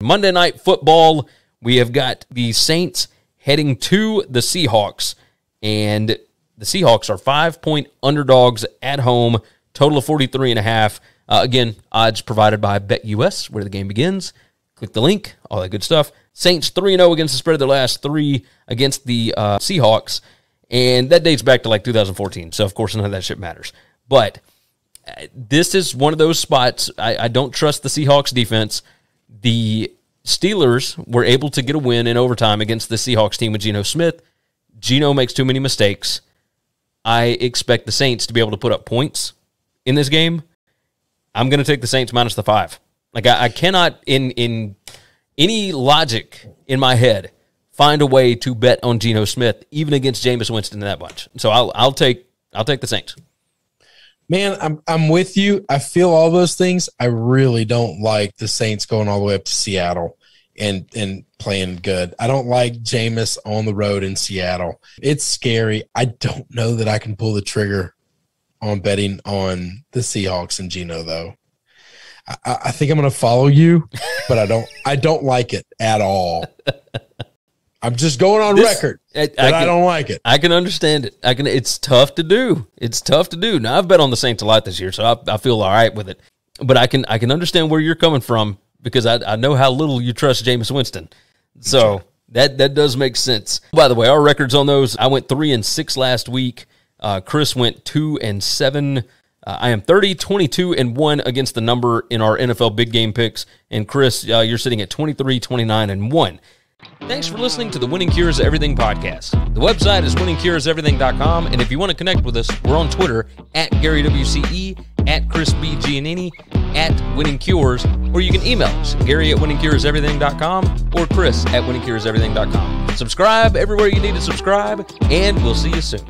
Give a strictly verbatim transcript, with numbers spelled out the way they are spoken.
Monday Night Football, we have got the Saints heading to the Seahawks, and the Seahawks are five-point underdogs at home, total of forty-three and a half. Uh, again, odds provided by BetUS, where the game begins. Click the link, all that good stuff. Saints three and oh against the spread, their last three against the uh, Seahawks, and that dates back to like two thousand fourteen, so of course none of that shit matters. But uh, this is one of those spots. I, I don't trust the Seahawks defense. The Steelers were able to get a win in overtime against the Seahawks team with Geno Smith. Geno makes too many mistakes. I expect the Saints to be able to put up points in this game. I'm going to take the Saints minus the five. Like, I, I cannot, in in any logic in my head, find a way to bet on Geno Smith, even against Jameis Winston that much. So I'll I'll take I'll take the Saints. Man, I'm I'm with you. I feel all those things. I really don't like the Saints going all the way up to Seattle and and playing good. I don't like Jameis on the road in Seattle. It's scary. I don't know that I can pull the trigger on betting on the Seahawks and Geno though. I, I think I'm going to follow you, but I don't I don't like it at all. I'm just going on this, record, I, but I, can, I don't like it. I can understand it. I can. It's tough to do. It's tough to do. Now, I've bet on the Saints a lot this year, so I, I feel all right with it. But I can I can understand where you're coming from because I, I know how little you trust Jameis Winston. So that that does make sense. By the way, our records on those, I went three and six last week. Uh, Chris went two and seven. Uh, I am thirty, twenty-two, and one against the number in our N F L big game picks. And Chris, uh, you're sitting at twenty-three, twenty-nine, and one. Thanks for listening to the Winning Cures Everything podcast. The website is winning cures everything dot com, and if you want to connect with us, we're on Twitter at Gary W C E, at Chris B Giannini, at Winning Cures, or you can email us, Gary at winning cures everything dot com or Chris at winning cures everything dot com. Subscribe everywhere you need to subscribe, and we'll see you soon.